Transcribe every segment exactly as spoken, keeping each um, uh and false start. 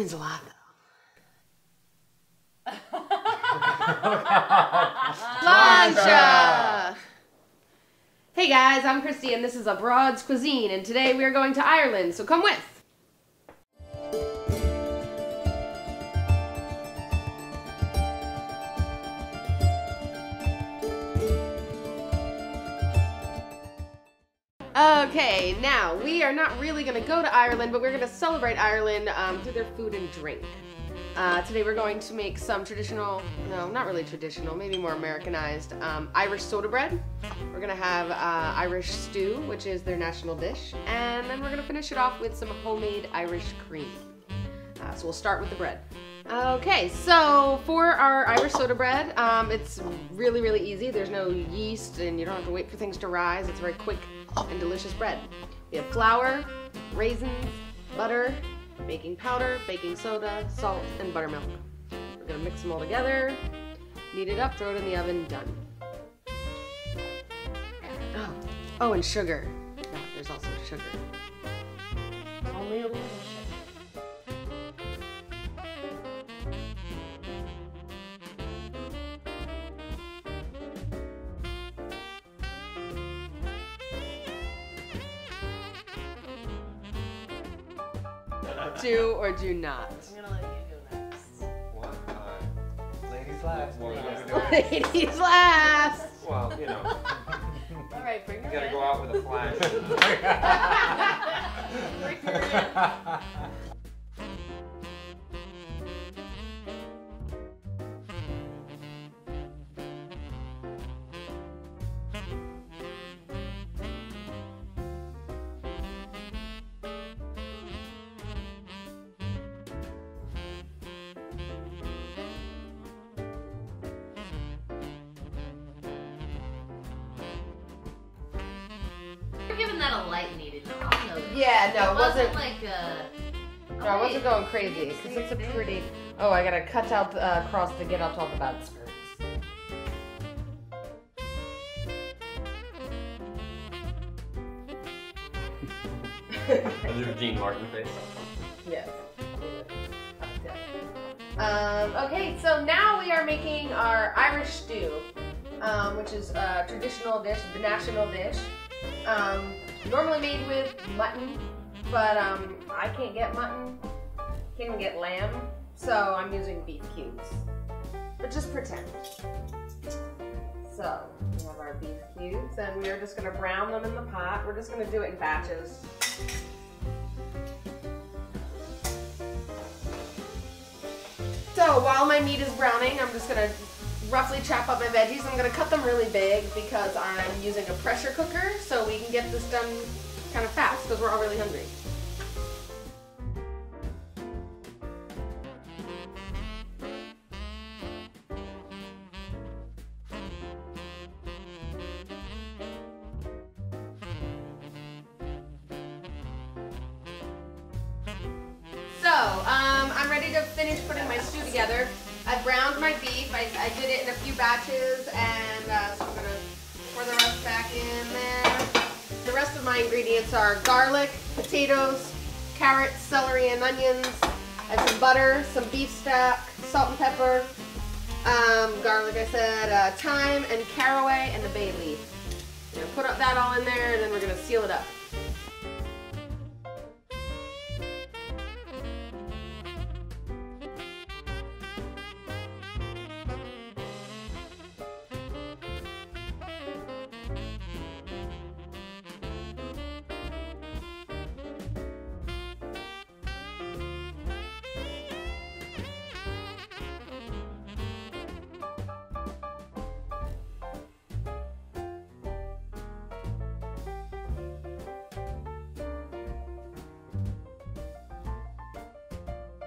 explains a lot, though. Sláinte! Hey guys, I'm Christy and this is Abroad's Cuisine, and today we are going to Ireland, so come with! Okay, now we are not really going to go to Ireland, but we're going to celebrate Ireland um, through their food and drink. Uh, today we're going to make some traditional, no, not really traditional, maybe more Americanized, um, Irish soda bread. We're going to have uh, Irish stew, which is their national dish, and then we're going to finish it off with some homemade Irish cream. Uh, so we'll start with the bread. Okay, so for our Irish soda bread, um, it's really, really easy. There's no yeast and you don't have to wait for things to rise. It's very quick and delicious bread. We have flour, raisins, butter, baking powder, baking soda, salt, and buttermilk. We're gonna mix them all together, knead it up, throw it in the oven, done. Oh, oh and sugar. Oh, there's also sugar. Only a little sugar. Do or do not. I'm gonna let you go next. What? Uh, ladies last. Well, ladies ladies last. Well, you know. All right, bring her in. You gotta go out with a flash. Bring her in. That a light needed. No, yeah, no, it wasn't, wasn't like a. No, I wasn't going crazy because it's a pretty. Oh, I gotta cut out the uh, cross to get on top of that skirt. A little Dean Martin face. Yes. Um, okay, so now we are making our Irish stew, um, which is a traditional dish, the national dish. Um, Normally made with mutton, but um, I can't get mutton, can't even get lamb, so I'm using beef cubes. But just pretend. So, we have our beef cubes, and we're just going to brown them in the pot. We're just going to do it in batches. So, while my meat is browning, I'm just going to roughly chop up my veggies. I'm going to cut them really big because I'm using a pressure cooker so we can get this done kind of fast because we're all really hungry. So, um, I'm ready to finish putting my stew together. I browned my beef. I, I did it in a few batches, and uh, so I'm gonna pour the rest back in there. The rest of my ingredients are garlic, potatoes, carrots, celery, and onions. I have some butter, some beef stock, salt and pepper, um, garlic. I said uh, thyme and caraway and the bay leaf. I'm gonna put that all in there, and then we're gonna seal it up.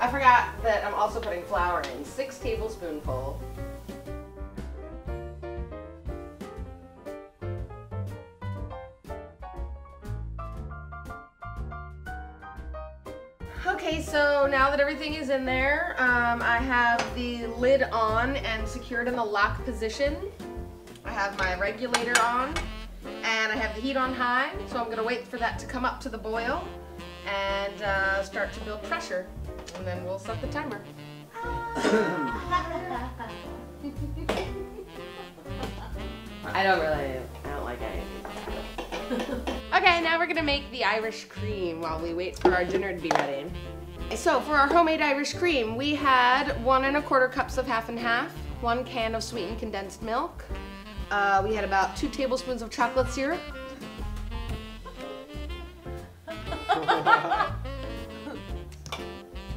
I forgot that I'm also putting flour in, six tablespoonful. Okay, so now that everything is in there, um, I have the lid on and secured in the lock position. I have my regulator on, and I have the heat on high, so I'm gonna wait for that to come up to the boil and uh, start to build pressure. and then we'll set the timer. I don't really, I don't like anything. Okay, now we're gonna make the Irish cream while we wait for our dinner to be ready. So for our homemade Irish cream, we had one and a quarter cups of half and half, one can of sweetened condensed milk, uh, we had about two tablespoons of chocolate syrup,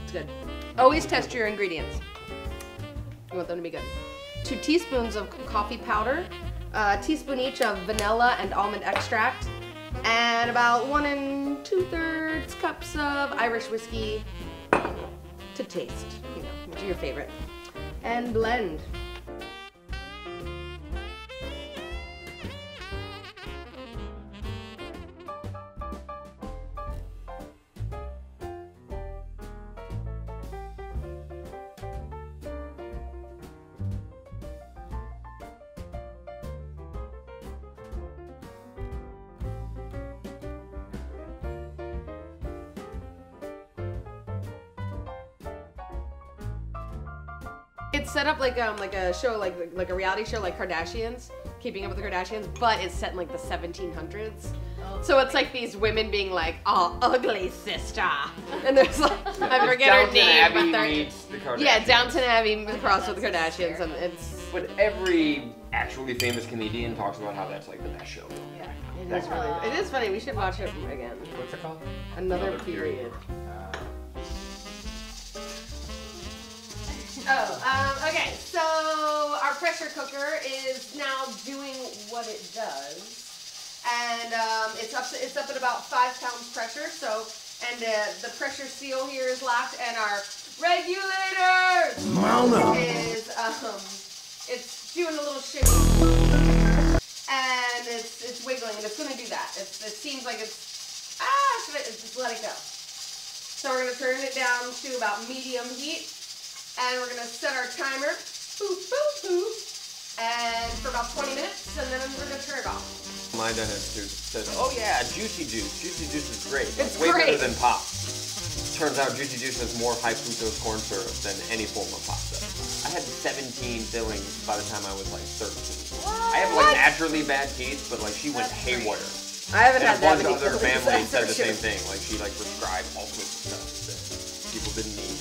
it's good. Always test your ingredients. You want them to be good. Two teaspoons of coffee powder, a teaspoon each of vanilla and almond extract, and about one and two-thirds cups of Irish whiskey to taste, you know, do your favorite. And blend. It's set up like um like a show, like like a reality show like Kardashians, Keeping Up with the Kardashians, but it's set in like the seventeen hundreds. Oh, so it's like these women being like, "Oh, ugly sister," and there's like, yeah, I forget her name, but they're, the yeah, Downton Abbey crossed with the Kardashians, and it's. But every actually famous comedian talks about how that's like the best show. Yeah, it is funny. Really, it is funny. We should watch it again. What's it called? Another, Another Period. period. Oh, um, okay, so our pressure cooker is now doing what it does, and um, it's, up to, it's up at about five pounds pressure, so, and uh, the pressure seal here is locked, and our regulator is, um, it's doing a little shimmy, and it's, it's wiggling, and it's going to do that. It's, it seems like it's, ah, should I, just let it go. So we're going to turn it down to about medium heat. And we're going to set our timer, boop, boop, boop, and for about twenty minutes, and then we're going to turn it off. My dentist who said, oh yeah, Juicy Juice. Juicy Juice is great. It's way great. Better than pop. Turns out Juicy Juice has more high fructose corn syrup than any form of pasta. I had seventeen fillings by the time I was like thirteen. What? I have like naturally bad teeth, but like she went That's haywire. Great. I haven't and had that many other family said the sure. same thing. Like she like prescribed all sorts of stuff that people didn't need.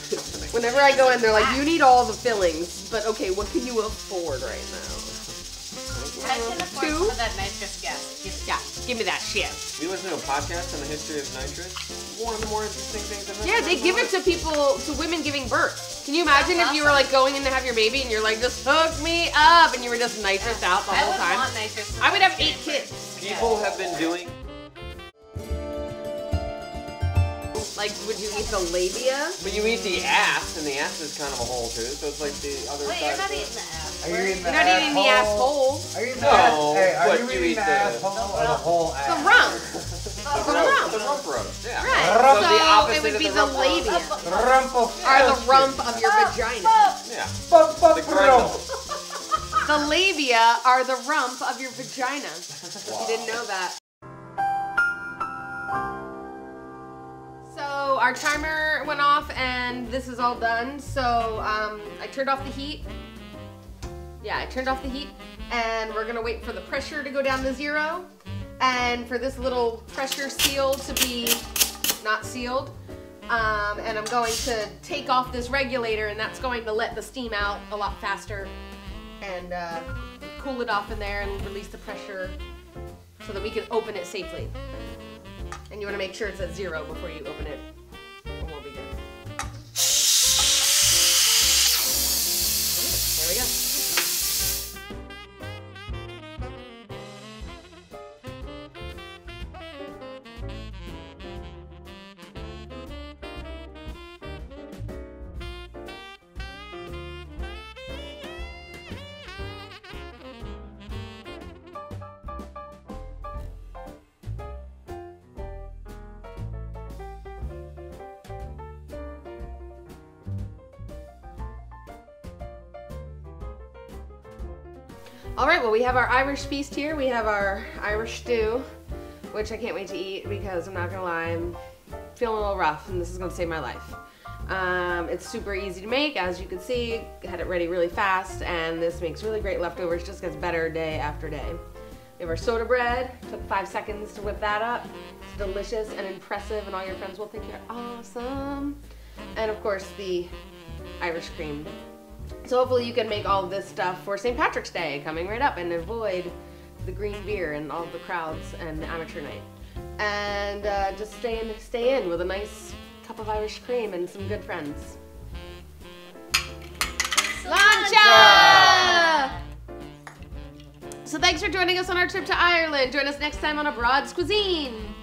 Whenever I go in, they're like, you need all the fillings, but okay, what can you afford right now? I can afford Two? some of that nitrous gas. Give me, yeah, give me that shit. You listen to a podcast on the history of nitrous? One of the more interesting things I've ever Yeah, they give it to people, to women giving birth. Can you imagine That's if awesome. you were like going in to have your baby and you're like, just hook me up, and you were just nitrous yeah. out the I whole time? Want nitrous I would have eight kids. People yeah. have been doing... Like, would you eat the labia? But you eat the ass, and the ass is kind of a hole too, so it's like the other Wait, side. Wait, you're not eating the ass. Are you eating the You're not eating the asshole. Are you eating the asshole? No. Hey, are what, you, you eating the asshole or the whole ass? The rump. The rump. The rump roast, yeah. Right, so, so it would be the, the labia. Rump. Or the rump of your vagina. Yeah. The, the labia are the rump of your vagina. Wow. You didn't know that. So our timer went off and this is all done. So um, I turned off the heat. Yeah, I turned off the heat and we're gonna wait for the pressure to go down to zero and for this little pressure seal to be not sealed. Um, and I'm going to take off this regulator and that's going to let the steam out a lot faster and uh, cool it off in there and release the pressure so that we can open it safely. And you want to make sure it's at zero before you open it, and we'll be good. There we go. All right, well, we have our Irish feast here. We have our Irish stew, which I can't wait to eat because I'm not gonna lie, I'm feeling a little rough and this is gonna save my life. Um, it's super easy to make, as you can see. Had it ready really fast, and this makes really great leftovers. Just gets better day after day. We have our soda bread. Took five seconds to whip that up. It's delicious and impressive, and all your friends will think you're awesome. And of course, the Irish cream. So hopefully you can make all this stuff for Saint Patrick's Day coming right up and avoid the green beer and all the crowds and the amateur night. And uh, just stay in, stay in with a nice cup of Irish cream and some good friends. Sláinte! So thanks for joining us on our trip to Ireland. Join us next time on Abroad's Cuisine.